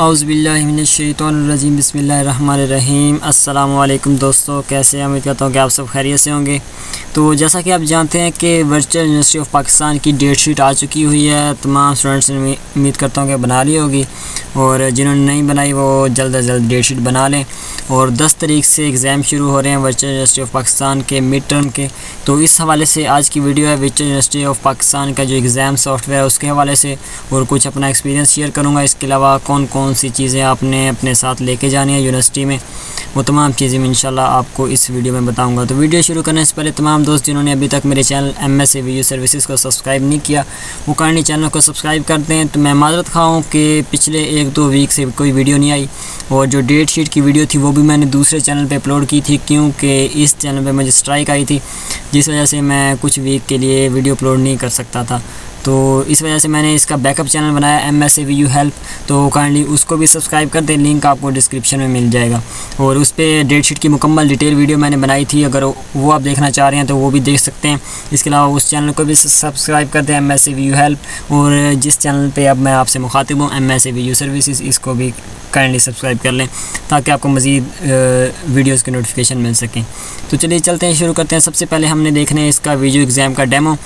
औज़ुबिल्लाहि मिनश्शैतानिर्रजीम बिस्मिल्लाहिर्रहमानिर्रहीम। अस्सलाम वालेकुम दोस्तों, कैसे हैं? उम्मीद करता हूँ कि आप सब खैरियत से होंगे। तो जैसा कि आप जानते हैं कि वर्चुअल यूनिवर्सिटी ऑफ पाकिस्तान की डेट शीट आ चुकी हुई है। तमाम स्टूडेंट्स ने उम्मीद करता हूँ कि बना ली होगी, और जिन्होंने नहीं बनाई वो जल्द अज जल्द डेट शीट बना लें। और 10 तारीख से एग्ज़ाम शुरू हो रहे हैं वर्चुअल यूनिवर्सिटी ऑफ पाकिस्तान के मिड टर्म के। तो इस हवाले से आज की वीडियो है वर्चुअल यूनिवर्सिटी ऑफ पाकिस्तान का जो एग्ज़ाम सॉफ्टवेयर है उसके हवाले से, और कुछ अपना एक्सपीरियंस शेयर करूँगा। इसके अलावा कौन कौन सी चीज़ें आपने अपने साथ लेके जानी है यूनिवर्सिटी में, वो तमाम चीज़ें मैं इंशाल्लाह आपको इस वीडियो में बताऊंगा। तो वीडियो शुरू करने से पहले तमाम दोस्त जिन्होंने अभी तक मेरे चैनल MSA VU सर्विसेज़ को सब्सक्राइब नहीं किया वो काइंडली चैनल को सब्सक्राइब कर दें। तो मैं माजरत खा हूं कि पिछले 1-2 वीक से कोई वीडियो नहीं आई, और जो डेट शीट की वीडियो थी वो भी मैंने दूसरे चैनल पर अपलोड की थी, क्योंकि इस चैनल पर मुझे स्ट्राइक आई थी, जिस वजह से मैं कुछ वीक के लिए वीडियो अपलोड नहीं कर सकता था। तो इस वजह से मैंने इसका बैकअप चैनल बनाया MSA VU हेल्प, तो काइंडली उसको भी सब्सक्राइब कर दें। लिंक आपको डिस्क्रिप्शन में मिल जाएगा, और उस पर डेट शीट की मुकम्मल डिटेल वीडियो मैंने बनाई थी, अगर वो आप देखना चाह रहे हैं तो वो भी देख सकते हैं। इसके अलावा उस चैनल को भी सब्सक्राइब कर दें MSA VU हेल्प, और जिस चैनल पर अब मैं आपसे मुखातिब हूँ MSA VU सर्विसेज, इसको भी काइंडली सब्सक्राइब कर लें ताकि आपको मज़ीद वीडियोज़ के नोटिफिकेशन मिल सकें। तो चलिए चलते हैं, शुरू करते हैं। सबसे पहले हमने देखने हैं इसका वीडियो एग्ज़ाम का डेमो।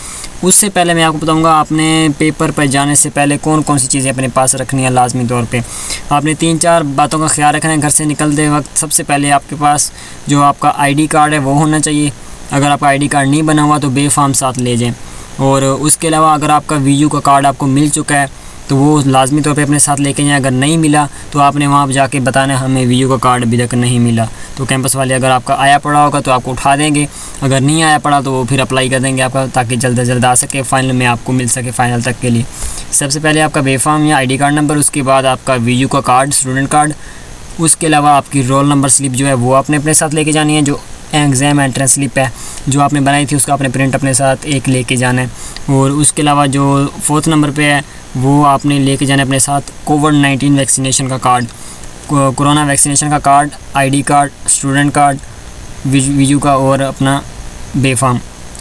उससे पहले मैं आपको बताऊँगा आपने पेपर पर जाने से पहले कौन कौन सी चीज़ें अपने पास रखनी है। लाजमी तौर पे आपने 3-4 बातों का ख्याल रखना है। घर से निकलते वक्त सबसे पहले आपके पास जो आपका ID कार्ड है वो होना चाहिए। अगर आपका ID कार्ड नहीं बना हुआ तो बेफाम साथ ले जाएँ, और उसके अलावा अगर आपका VU का कार्ड आपको मिल चुका है तो वो लाजमी तौर पे अपने साथ लेके जाएँ। अगर नहीं मिला तो आपने वहाँ पर जाके बताना हमें VU का कार्ड अभी तक नहीं मिला, तो कैंपस वाले अगर आपका आया पड़ा होगा तो आपको उठा देंगे, अगर नहीं आया पड़ा तो वो फिर अप्लाई कर देंगे आपका, ताकि जल्द से जल्द आ सके, फ़ाइनल में आपको मिल सके फ़ाइनल तक के लिए। सबसे पहले आपका बेफाम या ID कार्ड नंबर, उसके बाद आपका VU का कार्ड, स्टूडेंट कार्ड, उसके अलावा आपकी रोल नंबर स्लिप जो है वो आपने अपने साथ लेके जानी है। जो एग्ज़ाम एंट्रेंस स्लिप है जो आपने बनाई थी उसका आपने प्रिंट अपने साथ एक लेके जाना है, और उसके अलावा जो 4th नंबर पे है वो आपने लेके जाना है अपने साथ कोविड-19 वैक्सीनेशन का कार्ड, कोरोना वैक्सीनेशन का card, ID card, student card, VU का, और अपना बेफाम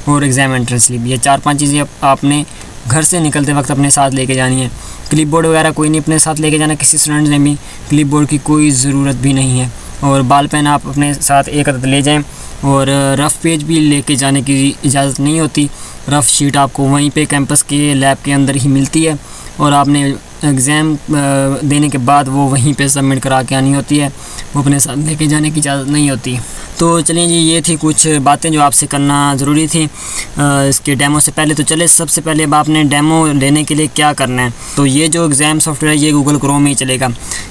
और एग्ज़ाम एंट्रेंस स्लिप। ये 4-5 चीज़ें आपने घर से निकलते वक्त अपने साथ लेके जानी है। क्लिपबोर्ड वगैरह कोई नहीं अपने साथ लेके जाना, किसी स्टूडेंट ने भी क्लिपबोर्ड की कोई ज़रूरत भी नहीं है। और बाल पेन आप अपने साथ एक अदद ले जाएं, और रफ़ पेज भी लेके जाने की इजाज़त नहीं होती। रफ़ शीट आपको वहीं पे कैंपस के लैब के अंदर ही मिलती है, और आपने एग्ज़ाम देने के बाद वो वहीं पे सबमिट करा के आनी होती है, वो अपने साथ लेके जाने की इजाज़त नहीं होती। तो चलिए जी, ये थी कुछ बातें जो आपसे करना ज़रूरी थी इसके डेमो से पहले। तो चलिए सबसे पहले अब आपने डेमो लेने के लिए क्या करना है। तो ये जो एग्ज़ाम सॉफ्टवेयर है ये Google Chrome में ही चलेगा।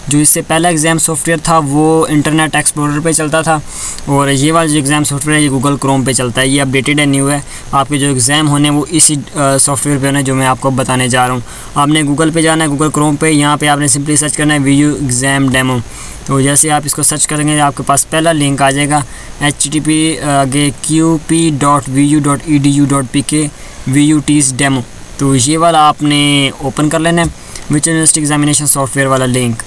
जो इससे पहला एग्ज़ाम सॉफ्टवेयर था वो इंटरनेट एक्सप्लोरर पे चलता था, और ये वाला जो एग्ज़ाम सॉफ्टवेयर है ये Google Chrome पे चलता है। ये अपडेटेड है, न्यू है। आपके जो एग्ज़ाम होने हैं वो इसी सॉफ्टवेयर पे होने हैं जो मैं आपको बताने जा रहा हूँ। आपने गूगल पे जाना है, Google Chrome पे, यहाँ पे आपने सिंपली सर्च करना है VU एग्ज़ाम डेमो। तो जैसे आप इसको सर्च करेंगे आपके पास पहला लिंक आ जाएगा http://qp.vu.edu.pk/VUTs/demo। तो ये वाला आपने ओपन कर लेना है, वर्चुअल यूनिवर्सिटी एग्जामिनेशन सॉफ्टवेयर वाला लिंक,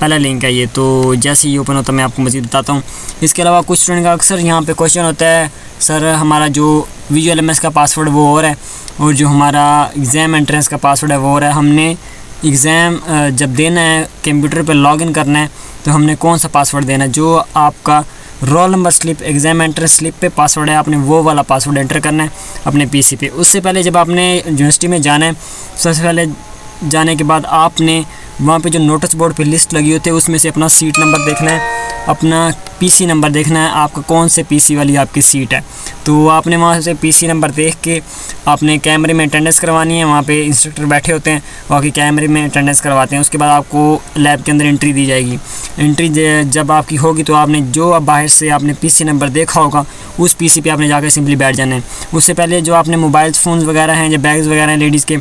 पहला लिंक है ये। तो जैसे ही ओपन होता है मैं आपको मज़ीद बताता हूँ। इसके अलावा कुछ स्टूडेंट का अक्सर यहाँ पे क्वेश्चन होता है, सर हमारा जो VULMS का पासवर्ड वो और है, और जो हमारा एग्ज़ाम एंट्रेंस का पासवर्ड है वो और है। हमने एग्ज़ाम जब देना है, कंप्यूटर पर लॉगिन करना है, तो हमने कौन सा पासवर्ड देना है? जो आपका roll number slip, exam entrance slip पे पासवर्ड है, आपने वो वाला पासवर्ड एंटर करना है अपने PC पे। उससे पहले जब आपने यूनिवर्सिटी में जाना है, सबसे पहले जाने के बाद आपने वहाँ पे जो नोटिस बोर्ड पे लिस्ट लगी होती है उसमें से अपना सीट नंबर देखना है, अपना PC नंबर देखना है, आपका कौन से PC वाली आपकी सीट है। तो आपने वहाँ से PC नंबर देख के आपने कैमरे में अटेंडेंस करवानी है। वहाँ पे इंस्ट्रक्टर बैठे होते हैं, बाकी कैमरे में अटेंडेंस करवाते हैं। उसके बाद आपको लैब के अंदर एंट्री दी जाएगी। एंट्री जब आपकी होगी तो आपने जो आप बाहर से आपने PC नंबर देखा होगा उस PC पे आपने जाकर सिंपली बैठ जाना है। उससे पहले जो आपने मोबाइल फ़ोन वगैरह हैं या बैग्स वगैरह हैं लेडीज़ के,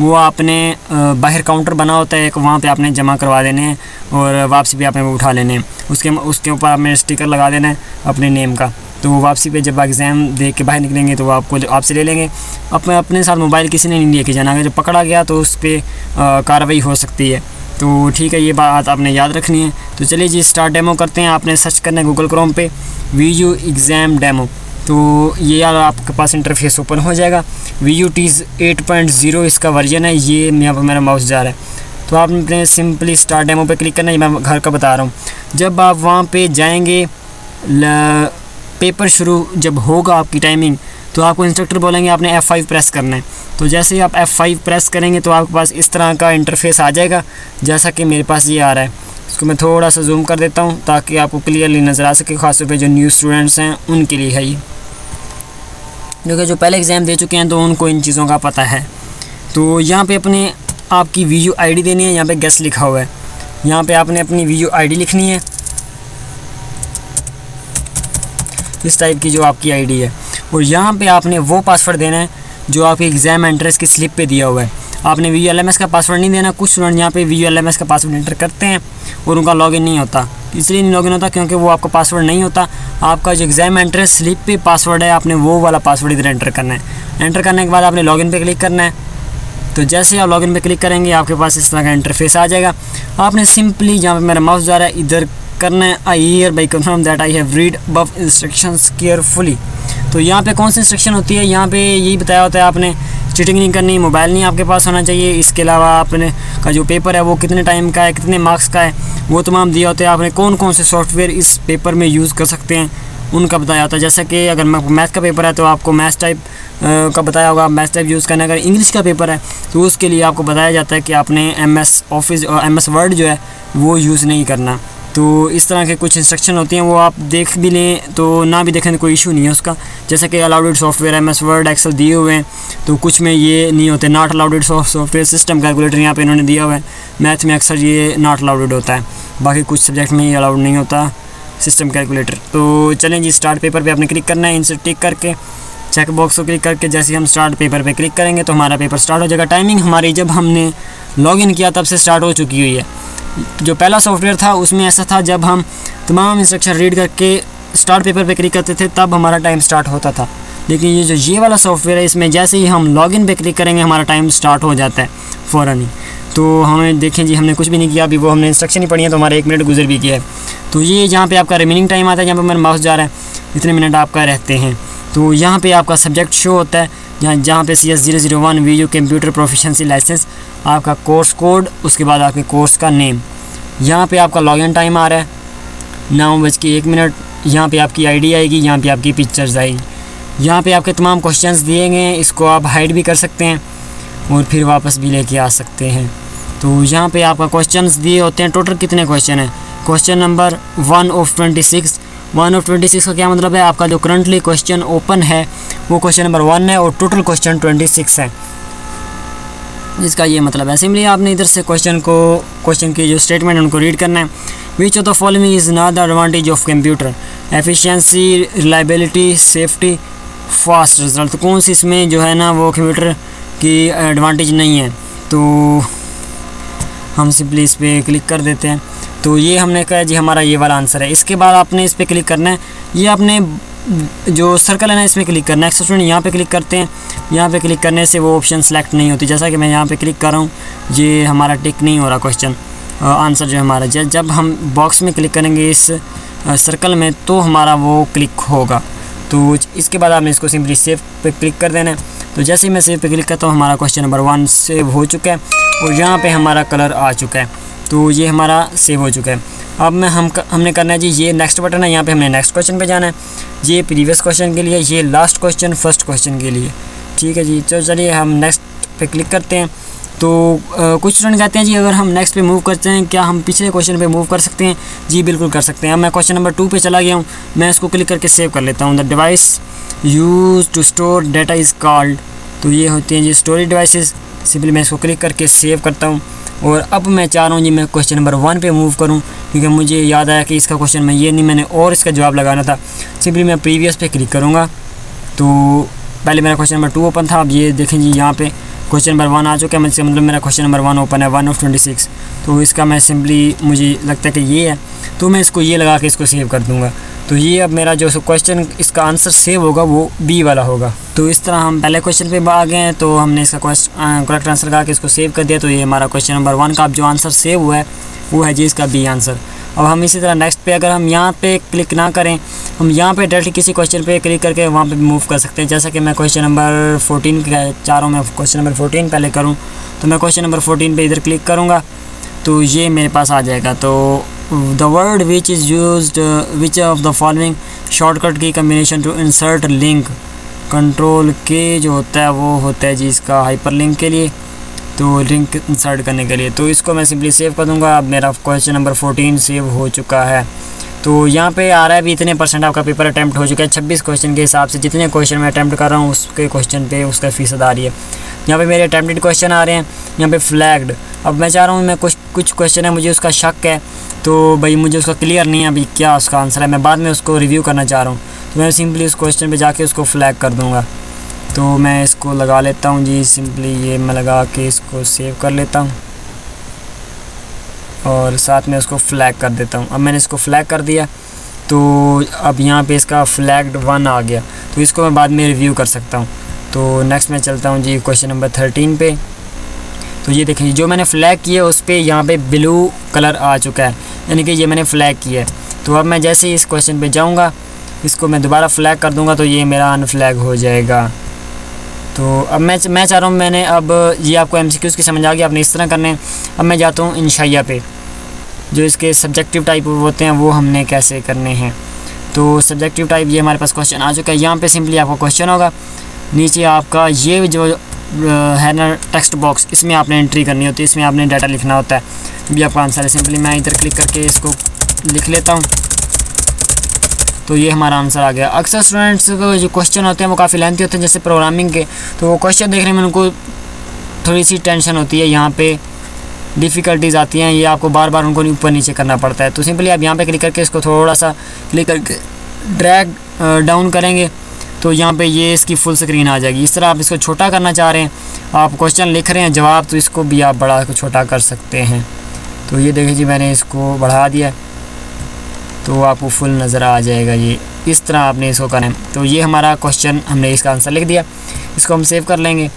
वो आपने बाहर काउंटर बना होता है एक, वहाँ पे आपने जमा करवा देने हैं, और वापसी पे आपने वो उठा लेने हैं। उसके ऊपर आपने स्टिकर लगा देना है अपने नेम का। तो वापसी पे जब एग्ज़ाम देख के बाहर निकलेंगे तो वो आपको आपसे ले लेंगे। अपने अपने साथ मोबाइल किसी ने नहीं लेके जाना, अगर जब पकड़ा गया तो उस पर कार्रवाई हो सकती है। तो ठीक है, ये बात आपने याद रखनी है। तो चलिए जी, स्टार्ट डेमो करते हैं। आपने सर्च करना है Google Chrome पे VU एग्ज़ाम डेमो। तो ये यार आपके पास इंटरफेस ओपन हो जाएगा। VUTs 8.0 इसका वर्जन है। ये यहाँ पर मेरा माउस जा रहा है। तो आपने सिंपली स्टार्ट डेमो पे क्लिक करना है। मैं घर का बता रहा हूँ। जब आप वहाँ पे जाएंगे, पेपर शुरू जब होगा आपकी टाइमिंग, तो आपको इंस्ट्रक्टर बोलेंगे आपने F5 प्रेस करना है। तो जैसे ही आप F5 प्रेस करेंगे तो आपके पास इस तरह का इंटरफेस आ जाएगा, जैसा कि मेरे पास ये आ रहा है। इसको मैं थोड़ा सा जूम कर देता हूँ ताकि आपको क्लियरली नज़र आ सके, खासतौर पे जो न्यू स्टूडेंट्स हैं उनके लिए है ये, क्योंकि जो पहले एग्ज़ाम दे चुके हैं तो उनको इन चीज़ों का पता है। तो यहाँ पे अपने आपकी VU ID देनी है। यहाँ पे गेस्ट लिखा हुआ है, यहाँ पे आपने अपनी VU ID लिखनी है, इस टाइप की जो आपकी ID है। और यहाँ पे आपने वो पासवर्ड देना है जो आपके एग्ज़ाम एंट्रेंस की स्लिप पे दिया हुआ है। आपने VULMS का पासवर्ड नहीं देना। कुछ स्टूडेंट यहाँ पे VULMS का पासवर्ड एंटर करते हैं और उनका लॉगिन नहीं होता। इसलिए नहीं लॉगिन होता क्योंकि वो आपका पासवर्ड नहीं होता। आपका जो एग्ज़ाम एंट्रेंस स्लिप पे पासवर्ड है, आपने वो वाला पासवर्ड इधर एंटर करना है। एंटर करने के बाद आपने लॉगिन पे क्लिक करना है। तो जैसे आप लॉगिन पे क्लिक करेंगे आपके पास इस तरह का इंटरफेस आ जाएगा। आपने सिंपली जहाँ पे मेरा माउस जा रहा है इधर करना है, I hereby confirm that I have read above instructions carefully. तो यहाँ पे कौन सी इंस्ट्रक्शन होती है, यहाँ पे यही बताया होता है आपने चीटिंग नहीं करनी, मोबाइल नहीं आपके पास होना चाहिए, इसके अलावा आपने का जो पेपर है वो कितने टाइम का है, कितने मार्क्स का है, वो तमाम दिया होता है। आपने कौन कौन से सॉफ्टवेयर इस पेपर में यूज़ कर सकते हैं उनका बताया होता है। जैसा कि अगर मैथ का पेपर है तो आपको MathType का बताया होगा, MathType यूज़ करना है। अगर इंग्लिश का पेपर है तो उसके लिए आपको बताया जाता है कि आपने MS Office और MS Word जो है वो यूज़ नहीं करना। तो इस तरह के कुछ इंस्ट्रक्शन होती हैं, वो आप देख भी लें तो ना भी देखें, कोई इशू नहीं है उसका। जैसे कि allowed software MS Word, Excel दिए हुए हैं, तो कुछ में ये नहीं होते। Not allowed software system calculator यहाँ पे इन्होंने दिया हुआ है। मैथ में अक्सर ये नॉट अलाउडेड होता है, बाकी कुछ सब्जेक्ट में ये अलाउड नहीं होता सिस्टम कैलकुलेटर। तो चलें जी, स्टार्ट पेपर पे आपने क्लिक करना है। इनसे टिक करके चेक बॉक्स को क्लिक करके जैसे हम स्टार्ट पेपर पे क्लिक करेंगे तो हमारा पेपर स्टार्ट हो जाएगा। टाइमिंग हमारी जब हमने लॉगिन किया तब से स्टार्ट हो चुकी हुई है। जो पहला सॉफ्टवेयर था उसमें ऐसा था, जब हम तमाम इंस्ट्रक्शन रीड करके स्टार्ट पेपर पे क्लिक करते थे तब हमारा टाइम स्टार्ट होता था। लेकिन ये जो ये वाला सॉफ्टवेयर है, इसमें जैसे ही हम लॉगिन पे क्लिक करेंगे हमारा टाइम स्टार्ट हो जाता है फ़ौरन ही। तो हमें देखें जी, हमने कुछ भी नहीं किया अभी, वो हमने इंस्ट्रक्शन ही पढ़ी है तो हमारा 1 मिनट गुजर भी किया है। तो ये जहाँ पे आपका रिमेनिंग टाइम आता है, जहाँ पे मेरा माउस जा रहा है, इतने मिनट आपका रहते हैं। तो यहाँ पे आपका सब्जेक्ट शो होता है, जहाँ पे CS001 VU computer proficiency license, आपका कोर्स कोड, उसके बाद आपके कोर्स का नेम। यहाँ पर आपका लॉगिन टाइम आ रहा है 9:01। यहाँ पर आपकी ID आएगी, यहाँ पर आपकी पिक्चर्स आएगी, यहाँ पर आपके तमाम क्वेश्चंस दिए गए हैं। इसको आप हाइड भी कर सकते हैं और फिर वापस भी लेके आ सकते हैं। तो यहाँ पे आपका क्वेश्चंस दिए होते हैं, टोटल कितने क्वेश्चन हैं। क्वेश्चन नंबर 1 ऑफ 26, 1 ऑफ 26 का क्या मतलब है, आपका जो करंटली क्वेश्चन ओपन है वो क्वेश्चन नंबर 1 है और टोटल क्वेश्चन 26 है, इसका ये मतलब है। सिंपली आपने इधर से क्वेश्चन के जो स्टेटमेंट उनको रीड करना है। Which of the following is not the advantage of computer, efficiency, reliability, safety, fast result. तो कौन सी इसमें जो है ना वो कंप्यूटर की एडवांटेज नहीं है, तो हम सिंपली इस पर क्लिक कर देते हैं। तो ये हमने कहा जी हमारा ये वाला आंसर है। इसके बाद आपने इस पर क्लिक करना है, ये आपने जो सर्कल है ना इस पर क्लिक करना है। एक स्टूडेंट यहाँ पे क्लिक करते हैं, यहाँ पे क्लिक करने से वो ऑप्शन सेलेक्ट नहीं होती। जैसा कि मैं यहाँ पे क्लिक कर रहा हूँ, ये हमारा टिक नहीं हो रहा क्वेश्चन आंसर जो हमारा। जब हम बॉक्स में क्लिक करेंगे इस सर्कल में तो हमारा वो क्लिक होगा। तो इसके बाद आपने इसको सिंपली सेव पे क्लिक कर देना है। तो जैसे ही मैं सेव पे क्लिक करता हूँ हमारा क्वेश्चन नंबर 1 सेव हो चुका है और यहाँ पे हमारा कलर आ चुका है। तो ये हमारा सेव हो चुका है। अब हमने करना है जी, ये नेक्स्ट बटन है, यहाँ पे हमने नेक्स्ट क्वेश्चन पे जाना है। ये प्रीवियस क्वेश्चन के लिए, ये लास्ट क्वेश्चन फर्स्ट क्वेश्चन के लिए, ठीक है जी। तो चलिए हम नेक्स्ट पे क्लिक करते हैं। तो कुछ स्टूडेंट कहते हैं जी अगर हम नेक्स्ट पे मूव करते हैं क्या हम पिछले क्वेश्चन पे मूव कर सकते हैं। जी बिल्कुल कर सकते हैं। अब मैं क्वेश्चन नंबर 2 पे चला गया हूँ, मैं इसको क्लिक करके सेव कर लेता हूँ। The device use to store data is called, तो ये होती हैं जी स्टोरेज डिवाइसेस। सिंपली मैं इसको क्लिक करके सेव करता हूँ। और अब मैं चाह रहा हूँ जी मैं क्वेश्चन नंबर 1 पे मूव करूँ, क्योंकि मुझे याद आया कि इसका क्वेश्चन मैं ये नहीं, मैंने और इसका जवाब लगाना था। सिंपली मैं प्रीवियस पे क्लिक करूँगा। तो पहले मेरा क्वेश्चन नंबर 2 ओपन था। अब ये देखें जी यहाँ पे क्वेश्चन नंबर 1 आ चुका है, मतलब मेरा क्वेश्चन नंबर 1 ओपन है, 1 ऑफ 26। तो इसका मैं सिंपली मुझे लगता है कि ये है, तो मैं इसको ये लगा के इसको सेव कर दूंगा। तो ये अब मेरा जो क्वेश्चन इसका आंसर सेव होगा वो B वाला होगा। तो इस तरह हम पहले क्वेश्चन पे आ गए हैं, तो हमने इसका करेक्ट आंसर लगा के इसको सेव कर दिया। तो ये हमारा क्वेश्चन नंबर 1 का अब जो आंसर सेव हुआ है वो है जी इसका B आंसर। अब हम इसी तरह नेक्स्ट पे, अगर हम यहाँ पे क्लिक ना करें हम यहाँ पे डायरेक्ट किसी क्वेश्चन पे क्लिक करके वहाँ पे मूव कर सकते हैं। जैसा कि मैं क्वेश्चन नंबर 14 चाह रहा हूँ, मैं क्वेश्चन नंबर 14 पहले करूँ, तो मैं क्वेश्चन नंबर 14 पे इधर क्लिक करूँगा तो ये मेरे पास आ जाएगा। तो the word which is used which of the following shortcut की combination to insert link. Control के जो होता है वो होता है जी इसका हाइपर लिंक के लिए, तो लिंक इंसर्ट करने के लिए। तो इसको मैं सिंपली सेव कर दूंगा। अब मेरा क्वेश्चन नंबर 14 सेव हो चुका है। तो यहाँ पे आ रहा है भी इतने % आपका पेपर अटैम्प्ट हो चुका है 26 क्वेश्चन के हिसाब से। जितने क्वेश्चन मैं अटैम्प्ट कर रहा हूँ उसके क्वेश्चन पे उसका फ़ीसद आ रही है। यहाँ पे मेरे अटैम्प्टेड क्वेश्चन आ रहे हैं, यहाँ पे फ्लैग्ड। अब मैं चाह रहा हूँ, मैं कुछ क्वेश्चन है मुझे उसका शक है, तो भाई मुझे उसका क्लियर नहीं है अभी क्या उसका आंसर है, मैं बाद में उसको रिव्यू करना चाह रहा हूँ, तो मैं सिंपली उस क्वेश्चन पर जाके उसको फ्लैग कर दूँगा। तो मैं इसको लगा लेता हूँ जी, सिंपली ये मैं लगा के इसको सेव कर लेता हूँ और साथ में उसको फ्लैग कर देता हूँ। अब मैंने इसको फ्लैग कर दिया, तो अब यहाँ पे इसका फ्लैग्ड 1 आ गया, तो इसको मैं बाद में रिव्यू कर सकता हूँ। तो नेक्स्ट मैं चलता हूँ जी क्वेश्चन नंबर 13 पे। तो ये देखिए जो मैंने फ़्लैग किया उस पर यहाँ पे ब्लू कलर आ चुका है, यानी कि ये मैंने फ़्लैग किया है। तो अब मैं जैसे ही इस क्वेश्चन पर जाऊँगा इसको मैं दोबारा फ्लैग कर दूँगा, तो ये मेरा अनफ्लैग हो जाएगा। तो अब मैं चाह रहा हूँ, मैंने अब ये आपको MCQs की समझ आ गई, आपने इस तरह करने हैं। अब मैं जाता हूँ इंशाइया पे, जो इसके सब्जेक्टिव टाइप होते हैं वो हमने कैसे करने हैं। तो सब्जेक्टिव टाइप ये हमारे पास क्वेश्चन आ चुका है। यहाँ पे सिंपली आपका क्वेश्चन होगा, नीचे आपका ये जो है ना टेक्स्ट बॉक्स, इसमें आपने एंट्री करनी होती है, इसमें आपने डाटा लिखना होता है। तो भी आपका आंसर है, सिंपली मैं इधर क्लिक करके इसको लिख लेता हूँ, तो ये हमारा आंसर आ गया। अक्सर स्टूडेंट्स को जो क्वेश्चन होते हैं वो काफ़ी लेंथी होते हैं, जैसे प्रोग्रामिंग के, तो वो क्वेश्चन देखने में उनको थोड़ी सी टेंशन होती है, यहाँ पे डिफ़िकल्टीज आती हैं, ये आपको बार बार उनको ऊपर नीचे करना पड़ता है। तो सिंपली आप यहाँ पे क्लिक करके इसको थोड़ा सा क्लिक करके ड्रैग डाउन करेंगे, तो यहाँ पर ये इसकी फुल स्क्रीन आ जाएगी। इस तरह आप इसको छोटा करना चाह रहे हैं, आप क्वेश्चन लिख रहे हैं जवाब, तो इसको भी आप बड़ा छोटा कर सकते हैं। तो ये देखिए जी मैंने इसको बढ़ा दिया, तो आपको फुल नज़र आ जाएगा ये, इस तरह आपने इसको करें। तो ये हमारा क्वेश्चन, हमने इसका आंसर लिख दिया, इसको हम सेव कर लेंगे।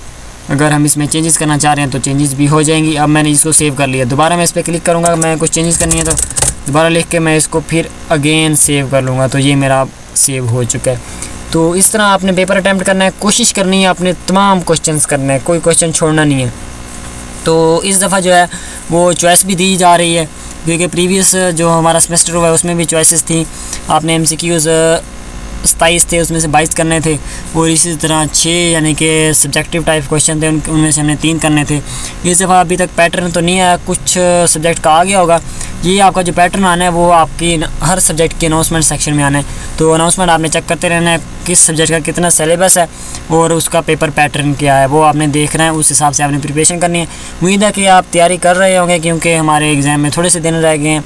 अगर हम इसमें चेंजेस करना चाह रहे हैं तो चेंजेस भी हो जाएंगी। अब मैंने इसको सेव कर लिया, दोबारा मैं इस पर क्लिक करूँगा, मैं कुछ चेंजेस करनी है तो दोबारा लिख के मैं इसको फिर अगेन सेव कर लूँगा, तो ये मेरा सेव हो चुका है। तो इस तरह आपने पेपर अटैम्प्ट करना है, कोशिश करनी है, आपने तमाम क्वेश्चन करना है, कोई क्वेश्चन छोड़ना नहीं है। तो इस दफ़ा जो है वो चॉइस भी दी जा रही है, क्योंकि प्रीवियस जो हमारा सेमेस्टर हुआ है उसमें भी चॉइसेस थी। आपने MCQs 27 थे, उसमें से 22 करने थे, और इसी तरह 6 यानी कि सब्जेक्टिव टाइप क्वेश्चन थे, उनमें से हमने 3 करने थे। इस दफ़ा अभी तक पैटर्न तो नहीं आया, कुछ सब्जेक्ट का आ गया होगा। ये आपका जो पैटर्न आना है वो आपकी हर सब्जेक्ट के अनाउंसमेंट सेक्शन में आना है, तो अनाउंसमेंट आपने चेक करते रहना है, किस सब्जेक्ट का कितना सिलेबस है और उसका पेपर पैटर्न क्या है, वो आपने देखना है, उस हिसाब से आपने प्रिपरेशन करनी है। उम्मीद है कि आप तैयारी कर रहे होंगे, क्योंकि हमारे एग्ज़ाम में थोड़े से दिन रह गए हैं।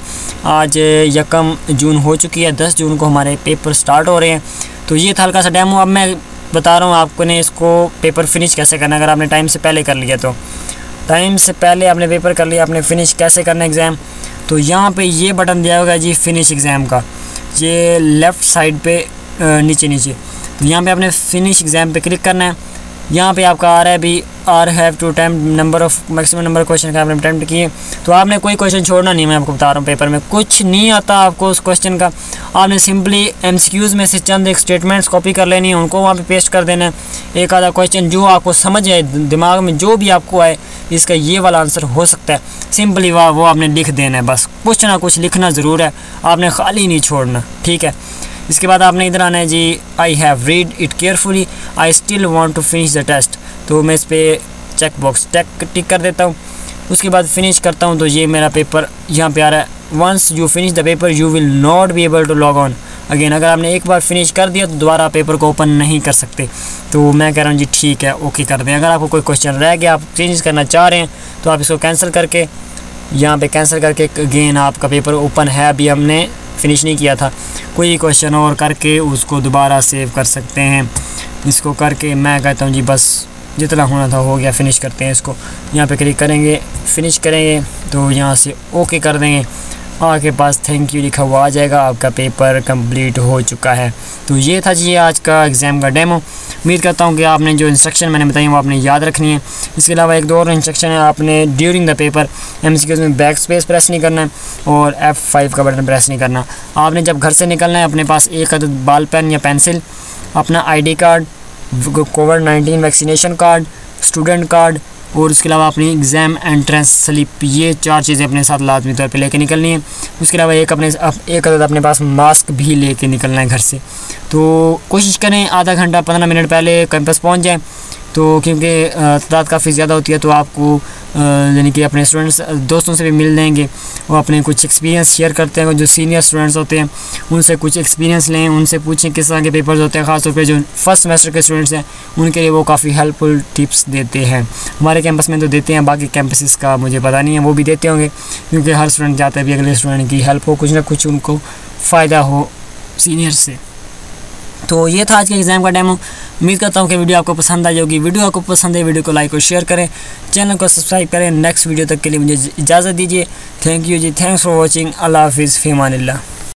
आज 1 जून हो चुकी है, 10 जून को हमारे पेपर स्टार्ट हो रहे हैं। तो ये था हल्का सा डेमो, अब मैं बता रहा हूँ आपको ने इसको पेपर फिनिश कैसे करना, अगर आपने टाइम से पहले कर लिया, तो टाइम से पहले आपने पेपर कर लिया, आपने फ़िनिश कैसे करना एग्ज़ाम। तो यहाँ पे ये बटन दिया होगा जी फिनिश एग्ज़ाम का, ये लेफ़्ट साइड पे नीचे, तो यहाँ पे आपने फिनिश एग्ज़ाम पे क्लिक करना है। यहाँ पे आपका आ रहा है भी are have to attempt number of maximum number question का आपने अटैम्प्ट किए, तो आपने कोई क्वेश्चन छोड़ना नहीं, मैं आपको बता रहा हूँ। पेपर में कुछ नहीं आता आपको उस क्वेश्चन का, आपने सिंपली MCQs में से चंद एक स्टेटमेंट्स कॉपी कर लेनी है, उनको वहाँ पे पेस्ट कर देना है। एक आधा क्वेश्चन जो आपको समझ आए, दिमाग में जो भी आपको आए इसका ये वाला आंसर हो सकता है, सिंपली वाह वो आपने लिख देना है, बस कुछ ना कुछ लिखना ज़रूर है, आपने खाली नहीं छोड़ना, ठीक है। इसके बाद आपने इधर आना है जी, I have read it carefully I still want to finish the test, तो मैं इस पर चेक बॉक्स टिक कर देता हूँ। उसके बाद फिनिश करता हूँ, तो ये मेरा पेपर यहाँ पे आ रहा है, once you finish the paper you will not be able to log on again. अगर आपने एक बार फिनिश कर दिया तो दोबारा पेपर को ओपन नहीं कर सकते, तो मैं कह रहा हूँ जी ठीक है ओके कर दें। अगर आपको कोई क्वेश्चन रह गया, आप चेंज करना चाह रहे हैं, तो आप इसको कैंसिल करके यहाँ पर कैंसिल करके अगेन आपका पेपर ओपन है, अभी हमने फिनिश नहीं किया था, कोई क्वेश्चन और करके उसको दोबारा सेव कर सकते हैं। इसको करके मैं कहता हूँ जी बस जितना होना था हो गया, फिनिश करते हैं इसको। यहाँ पे क्लिक करेंगे, फिनिश करेंगे, तो यहाँ से ओके कर देंगे। आपके पास थैंक यू लिखा हुआ आ जाएगा, आपका पेपर कंप्लीट हो चुका है। तो ये था जी आज का एग्ज़ाम का डेमो। उम्मीद करता हूँ कि आपने जो इंस्ट्रक्शन मैंने बताई वो आपने याद रखनी है। इसके अलावा एक दो और इंस्ट्रक्शन है, आपने ड्यूरिंग द पेपर एमसीक्यूज़ में बैक स्पेस प्रेस नहीं करना है और F5 का बटन प्रेस नहीं करना। आपने जब घर से निकलना है अपने पास एक अदद बाल पेन या पेंसिल, अपना ID कार्ड, कोविड-19 वैक्सीनेशन कार्ड, स्टूडेंट कार्ड और उसके अलावा अपनी एग्ज़ाम एंट्रेंस स्लिप, ये चार चीज़ें अपने साथ लाजमी तौर पे लेके निकलनी है। उसके अलावा एक अपने पास मास्क भी लेके निकलना है घर से। तो कोशिश करें आधा घंटा 15 मिनट पहले कैंपस पहुंच जाएं, तो क्योंकि तादाद काफ़ी ज़्यादा होती है तो आपको यानी कि अपने स्टूडेंट्स दोस्तों से भी मिल देंगे और अपने कुछ एक्सपीरियंस शेयर करते हैं। जो सीनियर स्टूडेंट्स होते हैं उनसे कुछ एक्सपीरियंस लें, उनसे पूछें किस तरह के पेपर्स होते हैं, ख़ासतौर पर जो फर्स्ट सेमेस्टर के स्टूडेंट्स हैं उनके लिए वो काफ़ी हेल्पफुल टिप्स देते हैं। हमारे कैंपस में तो देते हैं, बाकी कैंपसेस का मुझे पता नहीं है, वो भी देते होंगे क्योंकि हर स्टूडेंट चाहता है भी अगले स्टूडेंट की हेल्प हो, कुछ ना कुछ उनको फ़ायदा हो सीनियर से। तो ये था आज के एग्ज़ाम का डेमो। उम्मीद करता हूँ कि वीडियो आपको पसंद आई होगी। वीडियो आपको पसंद है, वीडियो को लाइक और शेयर करें, चैनल को सब्सक्राइब करें। नेक्स्ट वीडियो तक के लिए मुझे इजाज़त दीजिए। थैंक यू जी, थैंक्स फॉर वॉचिंग। अल्लाह हाफिज़, फ़ी अमान अल्लाह।